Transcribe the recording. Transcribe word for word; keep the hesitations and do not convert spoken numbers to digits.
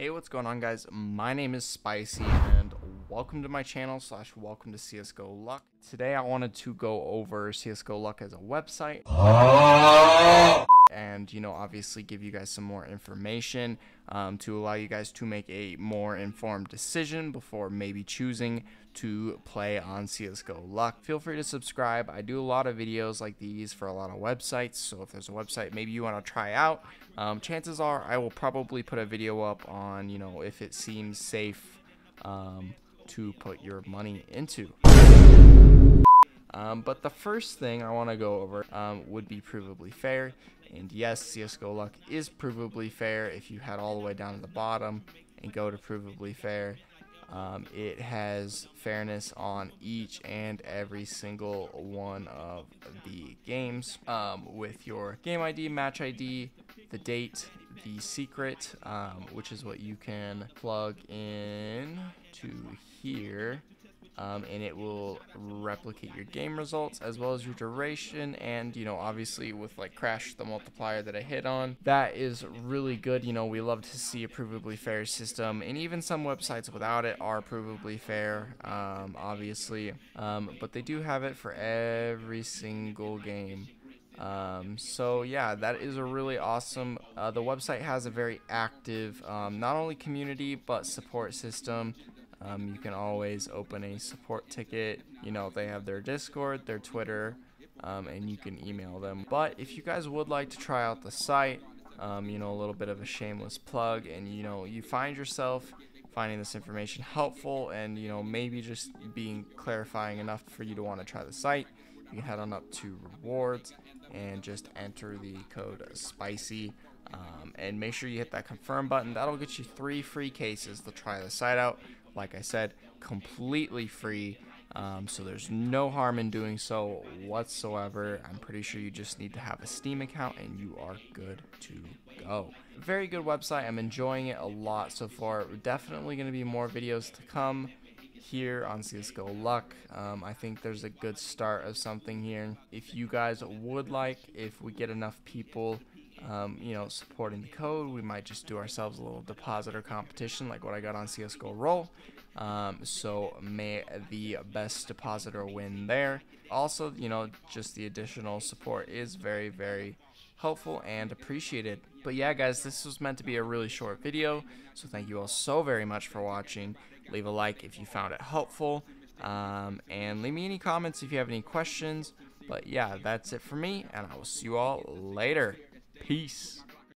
Hey, what's going on, guys? My name is Spicy and welcome to my channel slash welcome to C S G O Luck. Today I wanted to go over C S G O Luck as a website and, you know, obviously give you guys some more information um, to allow you guys to make a more informed decision before maybe choosing to play on C S G O Luck. Feel free to subscribe. I do a lot of videos like these for a lot of websites, so if there's a website maybe you want to try out, um, chances are I will probably put a video up on On, you know, if it seems safe um, to put your money into. Um, but the first thing I want to go over um, would be provably fair. And yes, C S G O Luck is provably fair. If you head all the way down to the bottom and go to provably fair, um, it has fairness on each and every single one of the games um, with your game I D, match I D, the date, the secret, um, which is what you can plug in to here, um, and it will replicate your game results as well as your duration. And, you know, obviously with like Crash, the multiplier that I hit on, that is really good. You know, we love to see a provably fair system, and even some websites without it are provably fair, um, obviously, um, but they do have it for every single game. Um, so yeah, that is a really awesome, uh, the website has a very active, um, not only community, but support system. Um, you can always open a support ticket. You know, they have their Discord, their Twitter, um, and you can email them. But if you guys would like to try out the site, um, you know, a little bit of a shameless plug, and, you know, you find yourself finding this information helpful and, you know, maybe just being clarifying enough for you to want to try the site, you can head on up to rewards and just enter the code SPICY, um, and make sure you hit that confirm button. That'll get you three free cases to try the site out. Like I said, completely free, um, so there's no harm in doing so whatsoever. I'm pretty sure you just need to have a Steam account and you are good to go. Very good website. I'm enjoying it a lot so far. Definitely going to be more videos to come here on C S G O Luck. um, I think there's a good start of something here. If you guys would like, if we get enough people um, you know, supporting the code, we might just do ourselves a little depositor competition like what I got on C S G O Roll. Um, so may the best depositor win there. Also, you know, just the additional support is very, very helpful and appreciated. But yeah, guys, this was meant to be a really short video, so thank you all so very much for watching. Leave a like if you found it helpful, um, and leave me any comments if you have any questions. But yeah, that's it for me, and I will see you all later. Peace.